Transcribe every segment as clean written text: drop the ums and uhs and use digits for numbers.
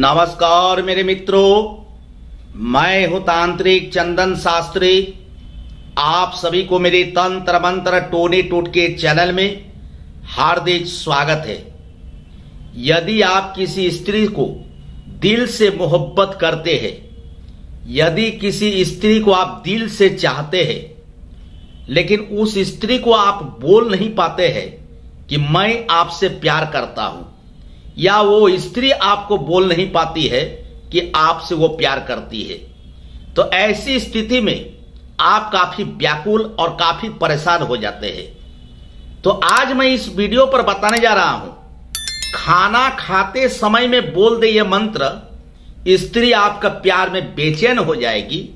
नमस्कार मेरे मित्रों, मैं हूं तांत्रिक चंदन शास्त्री। आप सभी को मेरे तंत्र मंत्र टोने टोटके चैनल में हार्दिक स्वागत है। यदि आप किसी स्त्री को दिल से मोहब्बत करते हैं, यदि किसी स्त्री को आप दिल से चाहते हैं, लेकिन उस स्त्री को आप बोल नहीं पाते हैं कि मैं आपसे प्यार करता हूं, या वो स्त्री आपको बोल नहीं पाती है कि आपसे वो प्यार करती है, तो ऐसी स्थिति में आप काफी व्याकुल और काफी परेशान हो जाते हैं। तो आज मैं इस वीडियो पर बताने जा रहा हूं, खाना खाते समय में बोल दे ये मंत्र, स्त्री आपका प्यार में बेचैन हो जाएगी।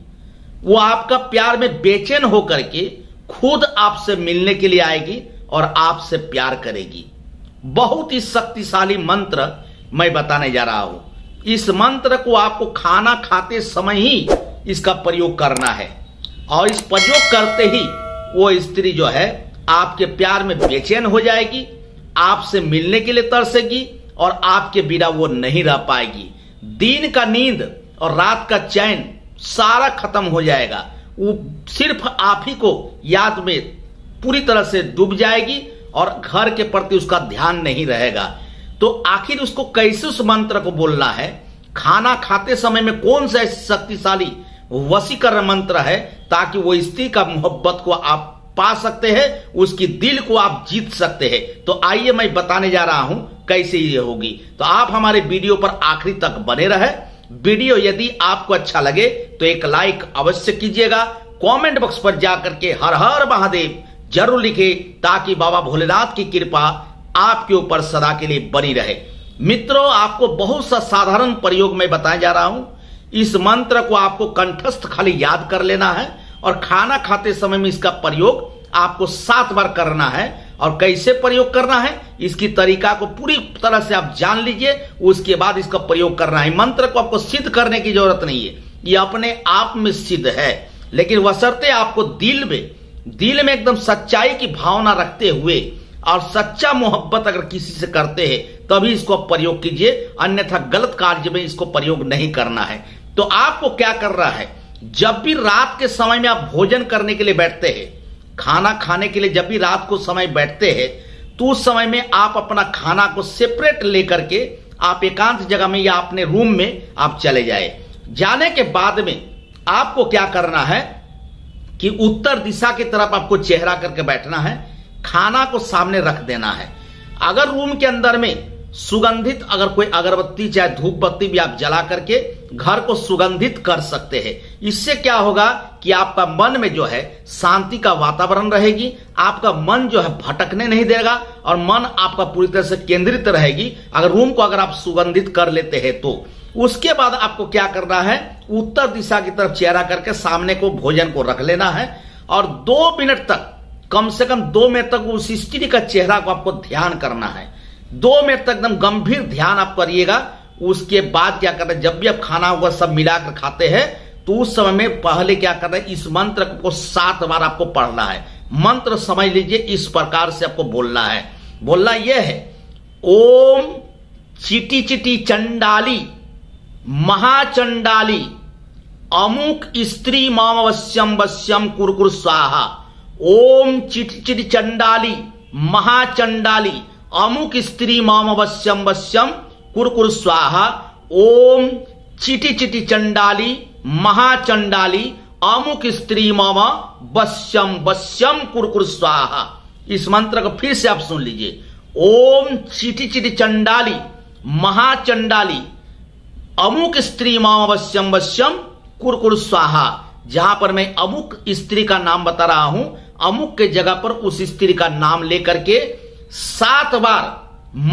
वो आपका प्यार में बेचैन होकर के खुद आपसे मिलने के लिए आएगी और आपसे प्यार करेगी। बहुत ही शक्तिशाली मंत्र मैं बताने जा रहा हूं। इस मंत्र को आपको खाना खाते समय ही इसका प्रयोग करना है, और इस प्रयोग करते ही वो स्त्री जो है आपके प्यार में बेचैन हो जाएगी, आपसे मिलने के लिए तरसेगी और आपके बिना वो नहीं रह पाएगी। दिन का नींद और रात का चैन सारा खत्म हो जाएगा। वो सिर्फ आप ही को याद में पूरी तरह से डूब जाएगी और घर के प्रति उसका ध्यान नहीं रहेगा। तो आखिर उसको कैसे उस मंत्र को बोलना है, खाना खाते समय में कौन सा शक्तिशाली वशीकरण मंत्र है, ताकि वो स्त्री का मोहब्बत को आप पा सकते हैं, उसकी दिल को आप जीत सकते हैं। तो आइए मैं बताने जा रहा हूं कैसे ये होगी। तो आप हमारे वीडियो पर आखिरी तक बने रहे। वीडियो यदि आपको अच्छा लगे तो एक लाइक अवश्य कीजिएगा। कॉमेंट बॉक्स पर जाकर के हर हर महादेव जरूर लिखे, ताकि बाबा भोलेनाथ की कृपा आपके ऊपर सदा के लिए बनी रहे। मित्रों, आपको बहुत सा साधारण प्रयोग में बताया जा रहा हूं। इस मंत्र को आपको कंठस्थ खाली याद कर लेना है और खाना खाते समय में इसका प्रयोग आपको 7 बार करना है। और कैसे प्रयोग करना है, इसकी तरीका को पूरी तरह से आप जान लीजिए, उसके बाद इसका प्रयोग करना है। मंत्र को आपको सिद्ध करने की जरूरत नहीं है, यह अपने आप में सिद्ध है, लेकिन बशर्ते आपको दिल में एकदम सच्चाई की भावना रखते हुए और सच्चा मोहब्बत अगर किसी से करते हैं तभी इसको प्रयोग कीजिए, अन्यथा गलत कार्य में इसको प्रयोग नहीं करना है। तो आपको क्या करना है, जब भी रात के समय में आप भोजन करने के लिए बैठते हैं, खाना खाने के लिए जब भी रात को समय बैठते हैं, तो उस समय में आप अपना खाना को सेपरेट लेकर के आप एकांत जगह में या अपने रूम में आप चले जाने के बाद में आपको क्या करना है कि उत्तर दिशा की तरफ आपको चेहरा करके बैठना है, खाना को सामने रख देना है। अगर रूम के अंदर में सुगंधित अगर कोई अगरबत्ती चाहे धूप बत्ती भी आप जला करके घर को सुगंधित कर सकते हैं। इससे क्या होगा कि आपका मन में जो है शांति का वातावरण रहेगी, आपका मन जो है भटकने नहीं देगा और मन आपका पूरी तरह से केंद्रित रहेगी। अगर रूम को अगर आप सुगंधित कर लेते हैं तो उसके बाद आपको क्या करना है, उत्तर दिशा की तरफ चेहरा करके सामने को भोजन को रख लेना है और 2 मिनट तक, कम से कम 2 मिनट तक उस स्त्री का चेहरा को आपको ध्यान करना है। 2 मिनट तक एकदम गंभीर ध्यान आप करिएगा। उसके बाद क्या करना है, जब भी आप खाना हुआ सब मिलाकर खाते हैं, तो उस समय में पहले क्या करना है, इस मंत्र को 7 बार आपको पढ़ना है। मंत्र समझ लीजिए, इस प्रकार से आपको बोलना है। बोलना यह है, ओम चिटी चिटी चंडाली महाचंडाली अमुक स्त्री माम वश्यम वश्यम कुरकुर स्वाहा। ओम चिट चिट चंडाली महाचंडाली अमुक स्त्री माम वश्यम वश्यम कुरकुर स्वाहा। ओम चिटी चिटी चंडाली महाचंडाली अमुक स्त्री माम वश्यम वश्यम कुरकुर स्वाहा। इस मंत्र को फिर से आप सुन लीजिए, ओम चिटी चिटी चंडाली महाचंडाली अमुक स्त्री माम वश्यम वश्यम कुरकुर स्वाहा। जहां पर मैं अमुक स्त्री का नाम बता रहा हूं, अमुक के जगह पर उस स्त्री का नाम लेकर के 7 बार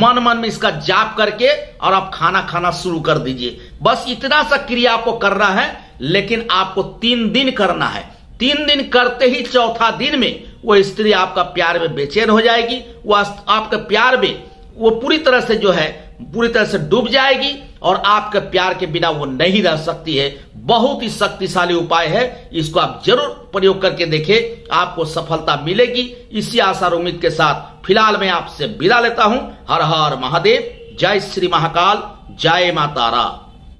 मन में इसका जाप करके और आप खाना खाना शुरू कर दीजिए। बस इतना सा क्रिया आपको करना है, लेकिन आपको 3 दिन करना है। 3 दिन करते ही 4था दिन में वो स्त्री आपका प्यार में बेचैन हो जाएगी। वह आपके प्यार में वो पूरी तरह से जो है पूरी तरह से डूब जाएगी और आपके प्यार के बिना वो नहीं रह सकती है। बहुत ही शक्तिशाली उपाय है, इसको आप जरूर प्रयोग करके देखें, आपको सफलता मिलेगी। इसी आशा और उम्मीद के साथ फिलहाल मैं आपसे विदा लेता हूं। हर हर महादेव, जय श्री महाकाल, जय मां तारा।